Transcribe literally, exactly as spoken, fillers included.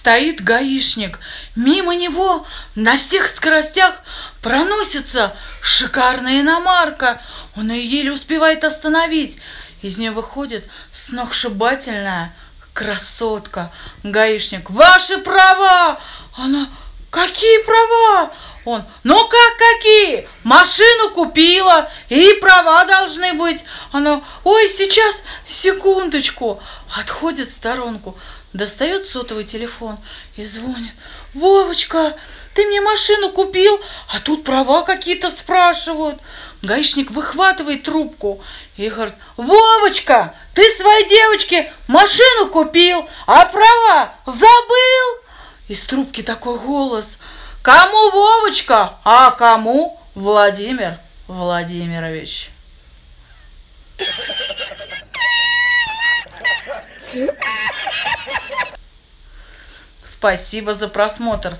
стоит гаишник. Мимо него на всех скоростях проносится шикарная иномарка. Он ее еле успевает остановить. Из нее выходит сногсшибательная красотка. Гаишник: «Ваши права!» Она: «Какие права?» Он: «Ну как какие? Машину купила, и права должны быть». Она: «Ой, сейчас, секундочку». Отходит в сторонку, достает сотовый телефон и звонит: «Вовочка, ты мне машину купил, а тут права какие-то спрашивают». Гаишник выхватывает трубку и говорит: «Вовочка, ты своей девочке машину купил, а права забыл?» Из трубки такой голос: «Кому Вовочка, а кому Владимир Владимирович?» Спасибо за просмотр.